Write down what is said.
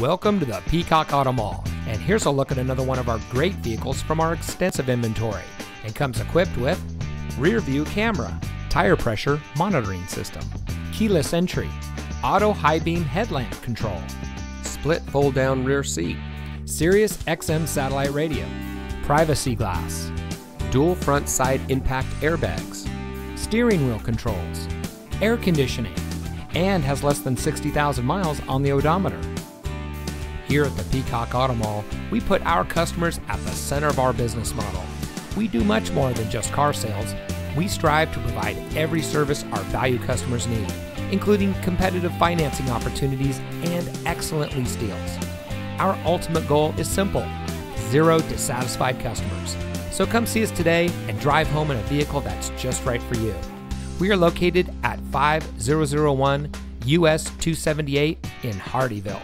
Welcome to the Peacock Auto Mall, and here's a look at another one of our great vehicles from our extensive inventory. It comes equipped with rear view camera, tire pressure monitoring system, keyless entry, auto high beam headlamp control, split fold down rear seat, Sirius XM satellite radio, privacy glass, dual front side impact airbags, steering wheel controls, air conditioning, and has less than 60,000 miles on the odometer. Here at the Peacock Auto Mall, we put our customers at the center of our business model. We do much more than just car sales. We strive to provide every service our value customers need, including competitive financing opportunities and excellent lease deals. Our ultimate goal is simple: zero dissatisfied customers. So come see us today and drive home in a vehicle that's just right for you. We are located at 5001 US 278 in Hardeeville.